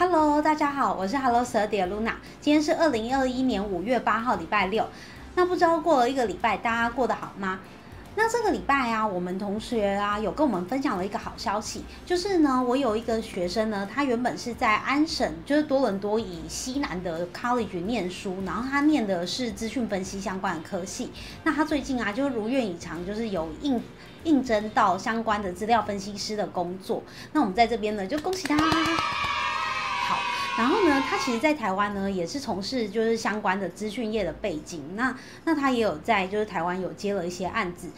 Hello， 大家好，我是 Hello 12点 Luna， 今天是2021年5月8号，礼拜六。那不知道过了一个礼拜，大家过得好吗？那这个礼拜啊，我们同学啊有跟我们分享了一个好消息，就是呢，我有一个学生呢，他原本是在安省，就是多伦多以西南的 college 念书，然后他念的是资讯分析相关的科系。那他最近啊，就如愿以偿，就是有应征到相关的资料分析师的工作。那我们在这边呢，就恭喜他。好，然后呢，他其实，在台湾呢，也是从事就是相关的资讯业的背景。那他也有在就是台湾有接了一些案子，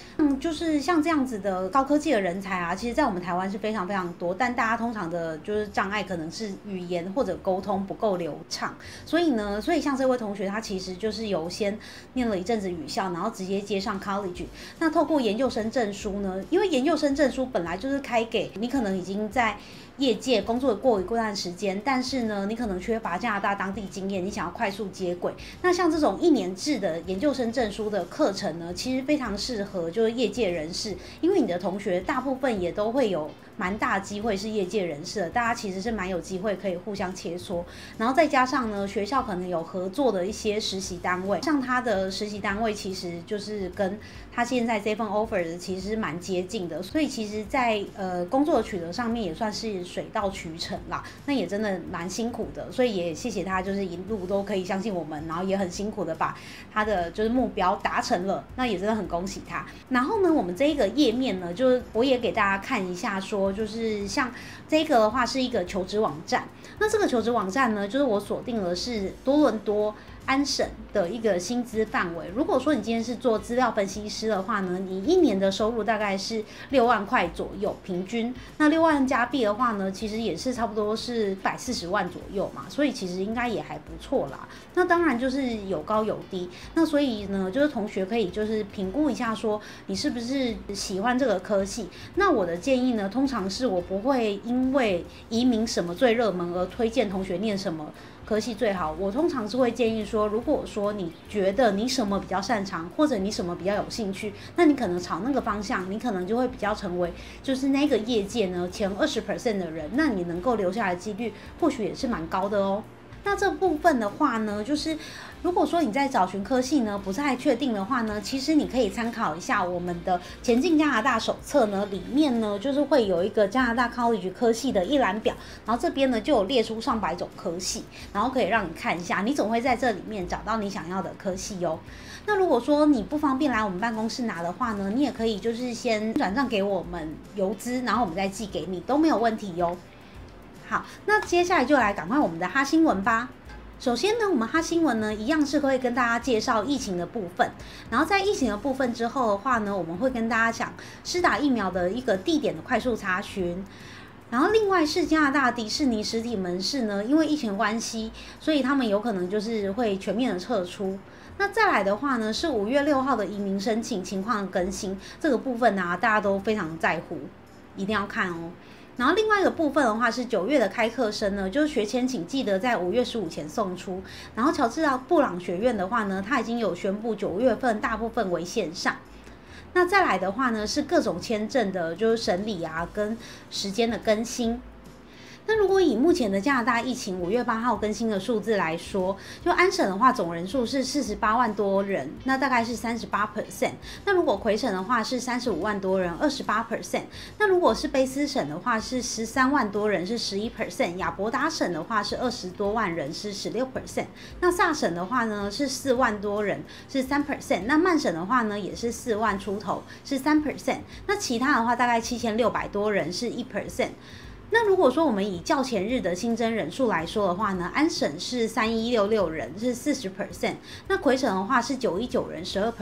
就是像这样子的高科技的人才啊，其实，在我们台湾是非常非常多，但大家通常的就是障碍可能是语言或者沟通不够流畅。所以像这位同学，他其实就是有先念了一阵子语校，然后直接接上 college。那透过研究生证书呢，因为研究生证书本来就是开给你可能已经在业界工作过一段时间，但是呢，你可能缺乏加拿大当地经验，你想要快速接轨，那像这种1年制的研究生证书的课程呢，其实非常适合就是业界人士，因为你的同学大部分也都会有蛮大机会是业界人士的，大家其实是蛮有机会可以互相切磋，然后再加上呢，学校可能有合作的一些实习单位，像他的实习单位其实就是跟他现在这份 offer 其实蛮接近的，所以其实在工作取得上面也算是水到渠成啦，那也真的蛮辛苦的，所以也谢谢他，就是一路都可以相信我们，然后也很辛苦的把他的就是目标达成了，那也真的很恭喜他。然后呢，我们这一个页面呢，就是我也给大家看一下说，就是像这个的话是一个求职网站，那这个求职网站呢，就是我锁定了是多伦多安省的一个薪资范围。如果说你今天是做资料分析师的话呢，你1年的收入大概是6万块左右平均，那6万加币的话呢，其实也是差不多是140万左右嘛，所以其实应该也还不错啦。那当然就是有高有低，那所以呢，就是同学可以就是评估一下说你是不是喜欢这个科系。那我的建议呢，通常是我不会因为移民什么最热门而推荐同学念什么科系最好，我通常是会建议说，如果说你觉得你什么比较擅长，或者你什么比较有兴趣，那你可能朝那个方向，你可能就会比较成为就是那个业界呢前20% 的人，那你能够留下来的几率或许也是蛮高的哦。那这部分的话呢，就是如果说你在找寻科系呢不太确定的话呢，其实你可以参考一下我们的前进加拿大手册呢，里面呢就是会有一个加拿大 college 科系的一览表，然后这边呢就有列出上百种科系，然后可以让你看一下，你总会在这里面找到你想要的科系哦。那如果说你不方便来我们办公室拿的话呢，你也可以就是先转账给我们邮资，然后我们再寄给你，都没有问题哟。好，那接下来就来赶快我们的哈新闻吧。首先呢，我们哈新闻呢一样是会跟大家介绍疫情的部分，然后在疫情的部分之后的话呢，我们会跟大家讲施打疫苗的一个地点的快速查询。然后另外是加拿大迪士尼实体门市呢，因为疫情关系，所以他们有可能就是会全面的撤出。那再来的话呢，是5月6号的移民申请情况更新，这个部分啊，大家都非常在乎，一定要看哦。然后另外一个部分的话是9月的开课生呢，就是学签请记得在5月15前送出。然后乔治亚布朗学院的话呢，它已经有宣布9月份大部分为线上。那再来的话呢，是各种签证的就是审理啊，跟时间的更新。那如果以目前的加拿大疫情5月8号更新的数字来说，就安省的话总人数是48万多人，那大概是 38%。那如果魁省的话是35万多人， 28%。那如果是卑斯省的话是13万多人，是 11%。亚伯达省的话是20多万人，是 16%。那萨省的话呢是4万多人，是 3%。那曼省的话呢也是4万出头，是 3%。那其他的话大概7600多人，是 1%。那如果说我们以较前日的新增人数来说的话呢，安省是3166人，是 40%。那魁省的话是919人， 12%。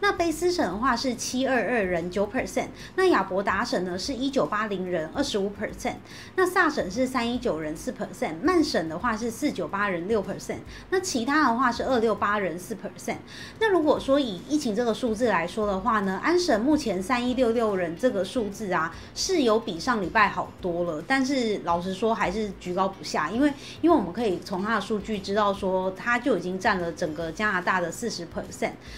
那卑斯省的话是722人， 9%。那亚伯达省呢是1980人， 25%。那萨省是319人， 4%。曼省的话是498人， 6%。那其他的话是268人， 4%。那如果说以疫情这个数字来说的话呢，安省目前3166人这个数字啊，是有比上礼拜好多了。但是老实说还是居高不下，因为我们可以从他的数据知道说，他就已经占了整个加拿大的40%，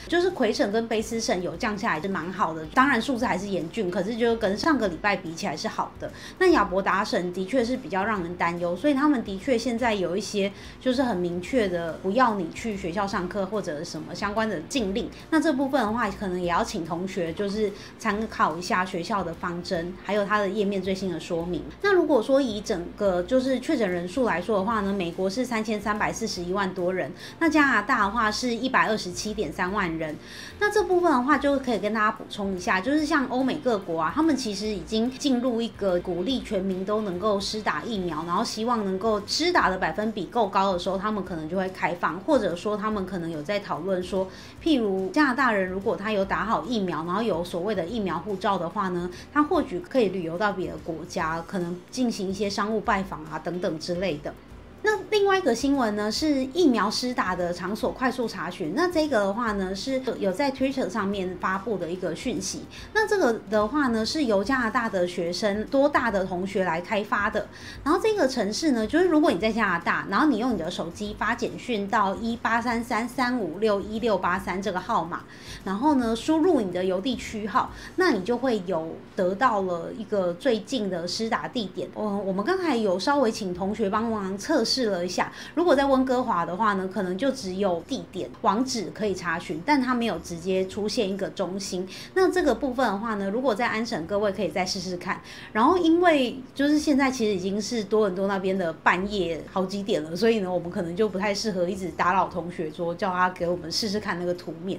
就是魁省跟卑斯省有降下来是蛮好的，当然数字还是严峻，可是就跟上个礼拜比起来是好的。那亚伯达省的确是比较让人担忧，所以他们的确现在有一些就是很明确的不要你去学校上课或者什么相关的禁令。那这部分的话，可能也要请同学就是参考一下学校的方针，还有它的页面最新的说明。那如果说以整个就是确诊人数来说的话呢，美国是3341万多人，那加拿大的话是127.3万人。那这部分的话就可以跟大家补充一下，就是像欧美各国啊，他们其实已经进入一个鼓励全民都能够施打疫苗，然后希望能够施打的100%够高的时候，他们可能就会开放，或者说他们可能有在讨论说，譬如加拿大人如果他有打好疫苗，然后有所谓的疫苗护照的话呢，他或许可以旅游到别的国家，可能进行一些商务拜访啊等等之类的。那另外一个新闻呢，是疫苗施打的场所快速查询。那这个的话呢，是有在 Twitter 上面发布的一个讯息。那这个的话呢，是由加拿大的学生多大的同学来开发的。然后这个程式呢，就是如果你在加拿大，然后你用你的手机发简讯到18333561683这个号码，然后呢输入你的邮地区号，那你就会有得到了一个最近的施打地点。我们刚才有稍微请同学帮忙测试了一下，如果在温哥华的话呢，可能就只有地点网址可以查询，但它没有直接出现一个中心。那这个部分的话呢，如果在安省各位可以再试试看。然后因为就是现在其实已经是多伦多那边的半夜好几点了，所以呢我们可能就不太适合一直打扰同学说叫他给我们试试看那个图面。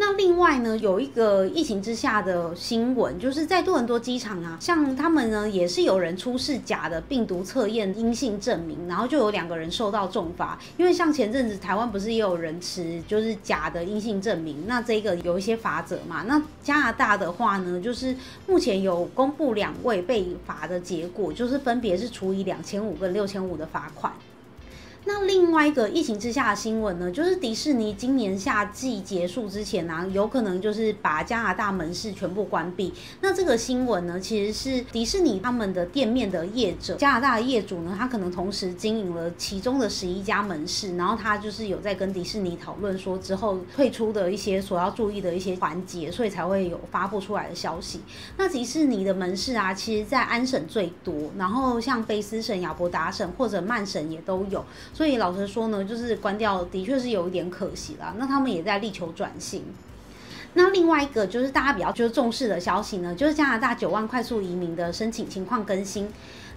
那另外呢，有一个疫情之下的新闻，就是在多伦多机场啊，像他们呢也是有人出示假的病毒测验阴性证明，然后就有2个人受到重罚。因为像前阵子台湾不是也有人持就是假的阴性证明，那这个有一些罚则嘛。那加拿大的话呢，就是目前有公布2位被罚的结果，就是分别是处以2500跟6500的罚款。那另外一个疫情之下的新闻呢，就是迪士尼今年夏季结束之前啊，有可能就是把加拿大门市全部关闭。那这个新闻呢，其实是迪士尼他们的店面的业者，加拿大的业主呢，他可能同时经营了其中的11家门市，然后他就是有在跟迪士尼讨论说之后退出的一些所要注意的一些环节，所以才会有发布出来的消息。那迪士尼的门市啊，其实在安省最多，然后像卑斯省、亚伯达省或者曼省也都有。所以老实说呢，就是关掉的确是有一点可惜啦。那他们也在力求转型。那另外一个就是大家比较重视的消息呢，就是加拿大9万快速移民的申请情况更新。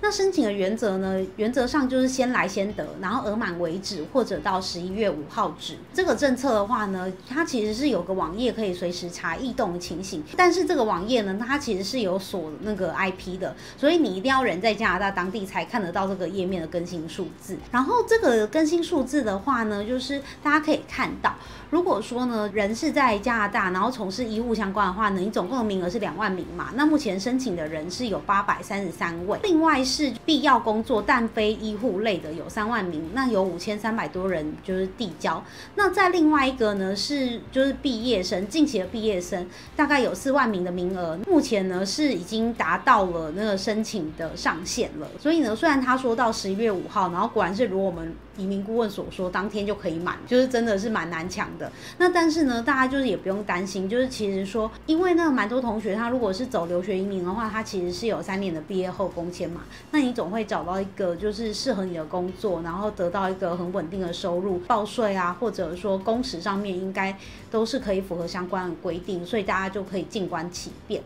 那申请的原则呢，原则上就是先来先得，然后额满为止，或者到11月5号止。这个政策的话呢，它其实是有个网页可以随时查异动的情形，但是这个网页呢，它其实是有锁那个 IP 的，所以你一定要人在加拿大当地才看得到这个页面的更新数字。然后这个更新数字的话呢，就是大家可以看到，如果说呢人是在加拿大，然后从事医护相关的话呢，你总共的名额是2万名嘛。那目前申请的人是有833位，另外是必要工作但非医护类的有3万名，那有5300多人就是递交。那在另外一个呢，是就是毕业生，近期的毕业生大概有4万名的名额，目前呢是已经达到了那个申请的上限了。所以呢，虽然他说到11月5号，然后果然是如我们移民顾问所说，当天就可以满，就是真的是蛮难抢的。那但是呢，大家就是也不用担心，就是其实说，因为那蛮多同学他如果是走留学移民的话，他其实是有3年的毕业后工签嘛。那你总会找到一个就是适合你的工作，然后得到一个很稳定的收入，报税啊，或者说工时上面应该都是可以符合相关的规定，所以大家就可以静观其变。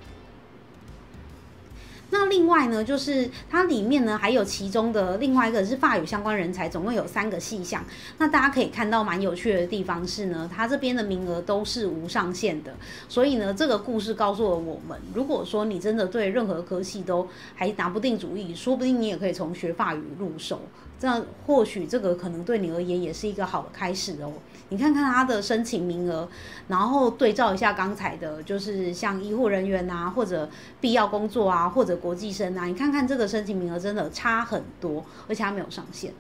那另外呢，就是它里面呢还有其中的另外一个是法语相关人才，总共有3个细项。那大家可以看到蛮有趣的地方是呢，它这边的名额都是无上限的。所以呢，这个故事告诉了我们，如果说你真的对任何科系都还拿不定主意，说不定你也可以从学法语入手。那或许这个可能对你而言也是一个好的开始哦。你看看他的申请名额，然后对照一下刚才的，就是像医护人员啊，或者必要工作啊，或者国际生啊，你看看这个申请名额真的差很多，而且它没有上限。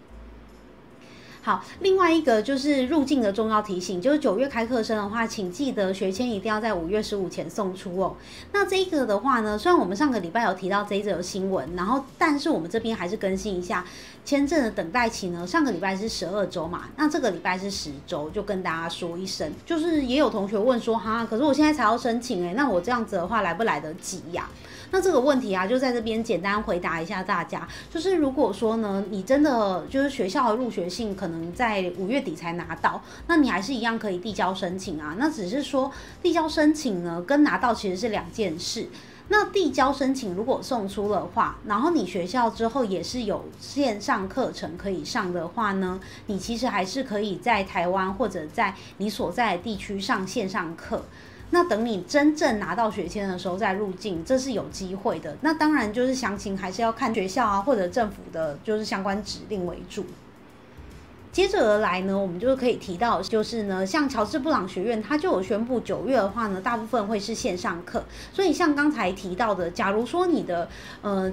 好，另外一个就是入境的重要提醒，就是9月开课生的话，请记得学签一定要在5月15前送出哦。那这个的话呢，虽然我们上个礼拜有提到这一则新闻，然后但是我们这边还是更新一下签证的等待期呢，上个礼拜是12周嘛，那这个礼拜是10周，就跟大家说一声。就是也有同学问说，哈，可是我现在才要申请那我这样子的话来不来得及呀？那这个问题啊，就在这边简单回答一下大家。就是如果说呢，你真的就是学校的入学信可能在5月底才拿到，那你还是一样可以递交申请啊。那只是说递交申请呢，跟拿到其实是两件事。那递交申请如果送出的话，然后你学校之后也是有线上课程可以上的话呢，你其实还是可以在台湾或者在你所在的地区上线上课。那等你真正拿到学签的时候再入境，这是有机会的。那当然就是详情还是要看学校啊或者政府的就是相关指令为主。接着而来呢，我们就可以提到，就是呢，像乔治布朗学院，它就有宣布9月的话呢，大部分会是线上课。所以像刚才提到的，假如说你的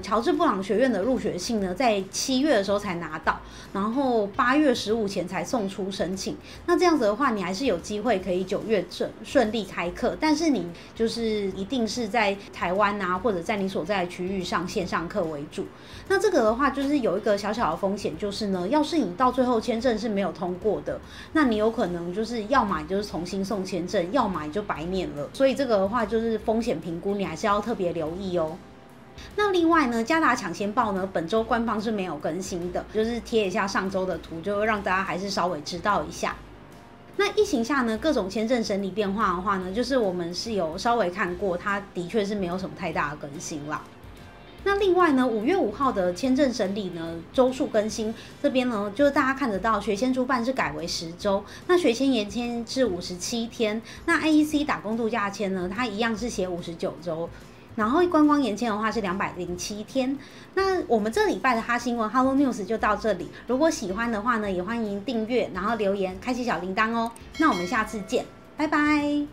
乔治布朗学院的入学信呢，在7月的时候才拿到，然后8月15前才送出申请，那这样子的话，你还是有机会可以9月顺利开课，但是你就是一定是在台湾啊，或者在你所在的区域上线上课为主。那这个的话，就是有一个小小的风险，就是呢，要是你到最后签证是没有通过的，那你有可能就是要买就是重新送签证，要买就白念了。所以这个的话就是风险评估，你还是要特别留意哦。那另外呢，加达抢先报呢，本周官方是没有更新的，就是贴一下上周的图，就让大家还是稍微知道一下。那疫情下呢，各种签证审理变化的话呢，就是我们是有稍微看过，它的确是没有什么太大的更新啦。那另外呢，5月5号的签证审理呢周数更新这边呢，就是大家看得到学签出办是改为10周，那学签延签至57天，那 AEC 打工度假签呢，它一样是写59周。然后观光延签的话是207天。那我们这礼拜的哈新闻 Hello News 就到这里，如果喜欢的话呢，也欢迎订阅，然后留言，开启小铃铛哦。那我们下次见，拜拜。